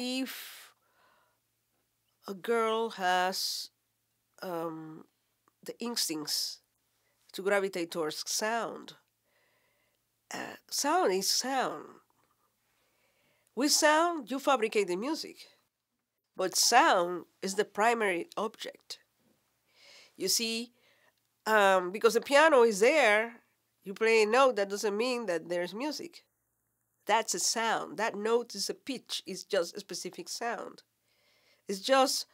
if a girl has the instincts to gravitate towards sound, sound is sound. With sound, you fabricate the music, but sound is the primary object. You see, because the piano is there, you play a note, that doesn't mean that there's music. That's a sound. That note is a pitch. It's just a specific sound. It's just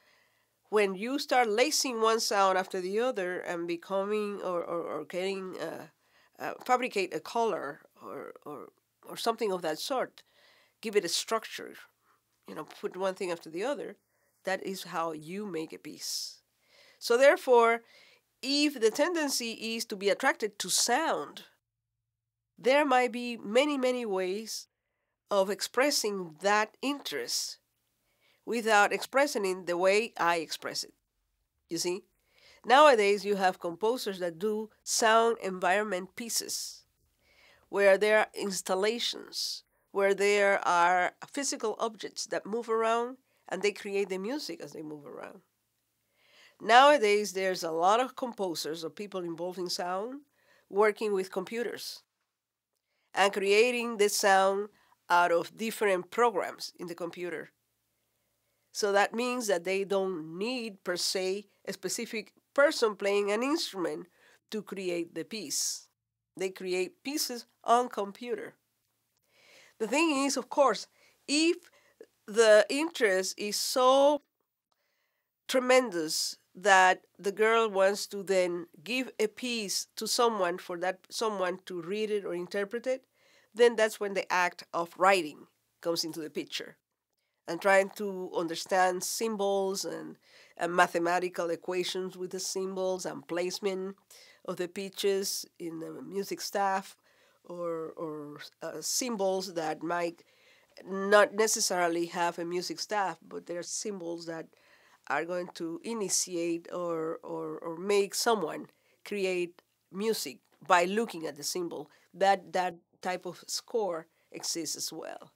when you start lacing one sound after the other and becoming or getting fabricate a color or something of that sort, give it a structure, you know, put one thing after the other. That is how you make a piece. So therefore, if the tendency is to be attracted to sound, there might be many, many ways of expressing that interest without expressing it the way I express it. You see? Nowadays, you have composers that do sound environment pieces, where there are installations, where there are physical objects that move around, and they create the music as they move around. Nowadays, there's a lot of composers or people involved in sound working with computers and creating the sound out of different programs in the computer. So that means that they don't need, per se, a specific person playing an instrument to create the piece. They create pieces on computer. The thing is, of course, if the interest is so tremendous that the girl wants to then give a piece to someone for that someone to read it or interpret it, then that's when the act of writing comes into the picture and trying to understand symbols and mathematical equations with the symbols and placement of the pitches in the music staff or symbols that might not necessarily have a music staff, but they're symbols that are going to initiate or make someone create music by looking at the symbol. That type of score exists as well.